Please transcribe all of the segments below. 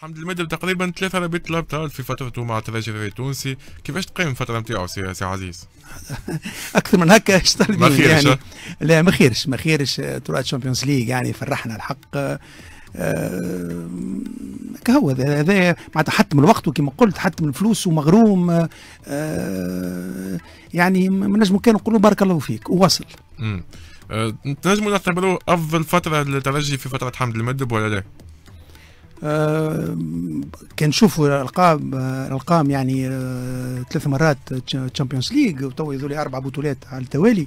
حمدي المؤدب تقريبا 3 ربيط الابطال في فترته مع الترجي التونسي، كيفاش تقيم الفتره نتاعو سي عزيز؟ اكثر من هكا اش تربي يعني. لا ما خيرش طلعت تشامبيونز ليغ يعني فرحنا الحق كهو هذا معناتها حتى من الوقت وكما قلت حتى من الفلوس ومغروم يعني ما نجمو كان نقولوا بارك الله فيك ووصل. نجمو نعتبروه افضل فتره للترجي في فتره حمدي المؤدب ولا لا؟ كان نشوفوا الارقام يعني 3 مرات تشامبيونز ليغ وتوا يذولي 4 بطولات على التوالي.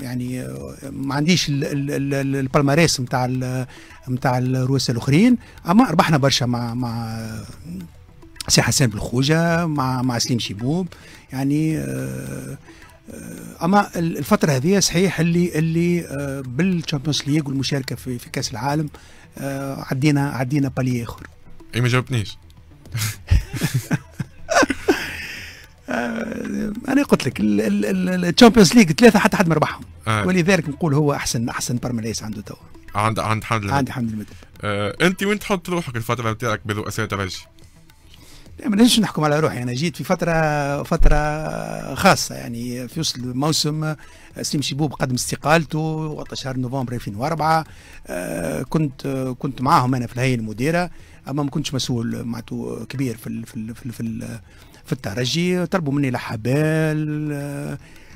يعني ما عنديش البالماريس نتاع الرؤساء الاخرين، اما ربحنا برشا مع سي حسين بالخوجه مع سليم شيبوب يعني. اما الفتره هذه صحيح اللي بالتشامبيونز ليغ والمشاركه في كاس العالم عدينا بالي اخر. اي ما جاوبتنيش. انا قلت لك التشامبيونز ليغ 3 حتى حد ما ربحهم، ولذلك نقول هو احسن برمليس عنده توا. عند حمد المؤدب. عند حمد المؤدب. انت وين تحط روحك الفتره نتاعك برؤساء الترجي؟ ما نجمش نحكم على روحي، انا جيت في فتره خاصه يعني في وسط الموسم. سليم شيبوب قدم استقالته وقت شهر نوفمبر 2004، كنت معاهم انا في الهيئه المديره، اما ما كنتش مسؤول معناتو كبير في الترجي. طلبوا مني لحبال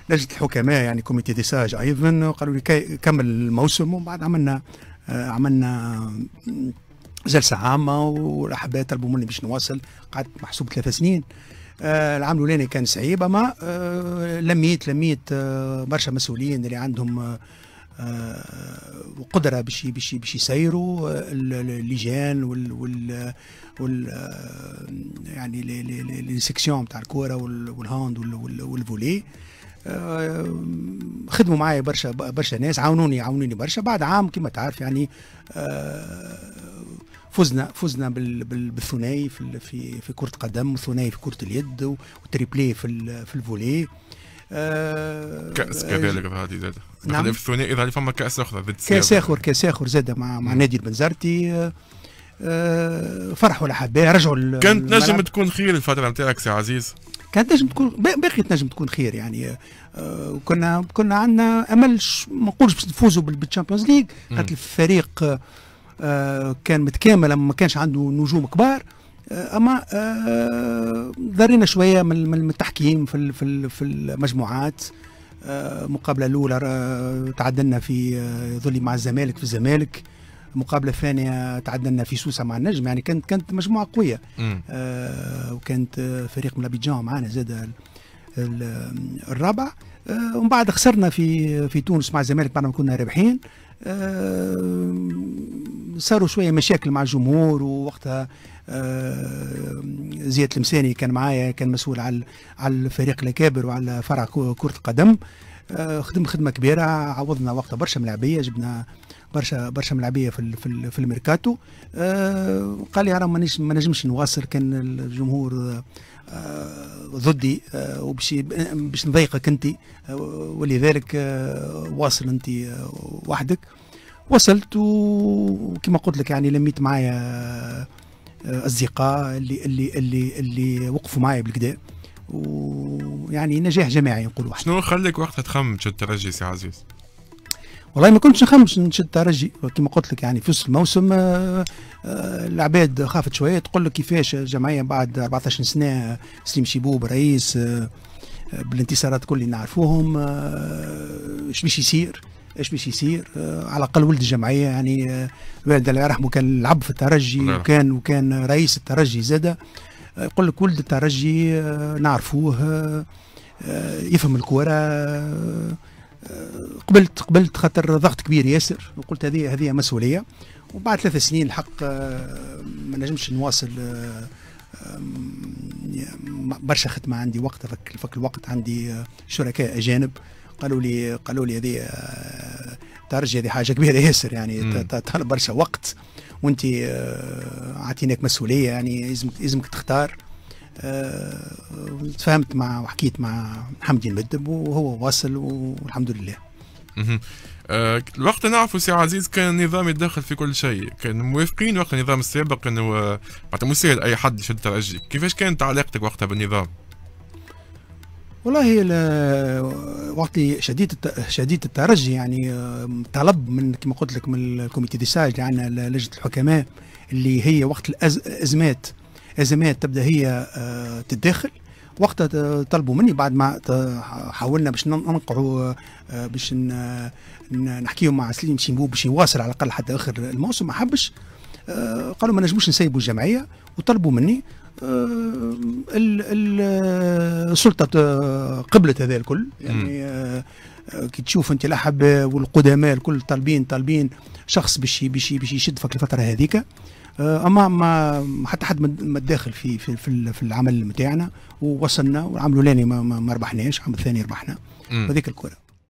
لجنه الحكماء يعني كوميتي دي ساج ايضا، قالوا لي كمل الموسم، ومن بعد عملنا جلسه عامه والاحباء طلبوا مني باش نواصل. قعدت محسوب 3 سنين. العام الاولاني كان صعيب، اما لميت برشا مسؤولين اللي عندهم قدره باش يسيروا اللجان وال يعني لي سيكسيون تاع الكوره والهاند والفولي. خدموا معايا برشا ناس، عاونوني برشا. بعد عام كما تعرف يعني فزنا بالثنائي في كرة قدم، والثنائي في كرة اليد، والتريبلي في الفولي. كأس كذلك هذه زاد. نعم. في الثنائي إذا فما كأس آخر زاد مع نادي البنزرتي. فرحوا الأحباء رجعوا. كانت نجم تكون خير الفترة نتاعك سي عزيز؟ كانت نجم تكون، باقي تنجم تكون خير يعني. كنا عندنا أمل، ما نقولش باش نفوزوا بالتشامبيونز ليغ، خاطر الفريق كان متكامل اما ما كانش عنده نجوم كبار. اما ضرينا شويه من التحكيم في المجموعات. المقابله الاولى تعادلنا في ظلي مع الزمالك في الزمالك، المقابله الثانيه تعادلنا في سوسه مع النجم، يعني كانت مجموعه قويه. وكانت فريق من ابيجان معنا زاد الرابع. ومن بعد خسرنا في تونس مع الزمالك بعد ما كنا رابحين. صاروا شويه مشاكل مع الجمهور، ووقتها زياد المساني كان معايا، كان مسؤول على الفريق الاكابر وعلى فرع كره القدم. خدم خدمه كبيره، عوضنا وقتها برشا ملاعبيه، جبنا برشا ملاعبيه في الميركاتو. قال لي انا ما نجمش نواصل، كان الجمهور ضدي وباش نضايقك انت، ولذلك واصل انت وحدك. وصلت، وكما قلت لك يعني لميت معايا اصدقاء اللي وقفوا معايا بالكدا، ويعني نجاح جماعي نقول واحد. شنو خليك وقتها تخمم تشد الترجي سي عزيز؟ والله ما كنتش نخمم نشد الترجي، كما قلت لك يعني في وسط الموسم العباد خافت شويه، تقول لك كيفاش الجمعيه بعد 14 سنه سليم شيبوب رئيس، بالانتصارات كل اللي نعرفوهم، اش باش يصير؟ على الاقل ولد الجمعيه يعني الوالد الله يرحمه كان لعب في الترجي وكان رئيس الترجي زاده. يقول لك ولد الترجي نعرفوه يفهم الكوره. قبلت خاطر ضغط كبير ياسر، وقلت هذه مسؤوليه. وبعد 3 سنين الحق ما نجمش نواصل، برشا خدمه عندي وقت، فك الوقت، عندي شركاء اجانب قالوا لي هذه ترجي، هذه حاجه كبيره ياسر يعني، طالب برشا وقت، وانت عطيناك مسؤوليه يعني لازمك تختار. تفاهمت وحكيت مع حمدي المؤدب، وهو واصل والحمد لله. الوقت نعرفوا سي عزيز كان النظام يتدخل في كل شيء، كان موافقين وقت النظام السابق انه معناتها مسهل اي حد يشد الترجي، كيفاش كانت علاقتك وقتها بالنظام؟ والله وقت شديد الترجي يعني طلب من كما قلت لك من الكوميتي دي ساج اللي عندنا لجنه الحكماء اللي هي وقت الازمات تبدا هي تتداخل، وقتها طلبوا مني بعد ما حاولنا باش ننقعوا باش نحكيوا مع سليم شيبوب باش يواصل على الاقل حتى اخر الموسم، ما حبش، قالوا ما نجموش نسيبوا الجمعيه وطلبوا مني السلطه قبلت هذا الكل، يعني كي تشوف انت الاحباء والقدماء الكل طالبين شخص باش يشد فيك الفتره هذيك، اما ما حتى حد ما تداخل في العمل نتاعنا، ووصلنا والعمل الاولاني ما ربحناش، العام الثاني ربحنا وهذيك الكره.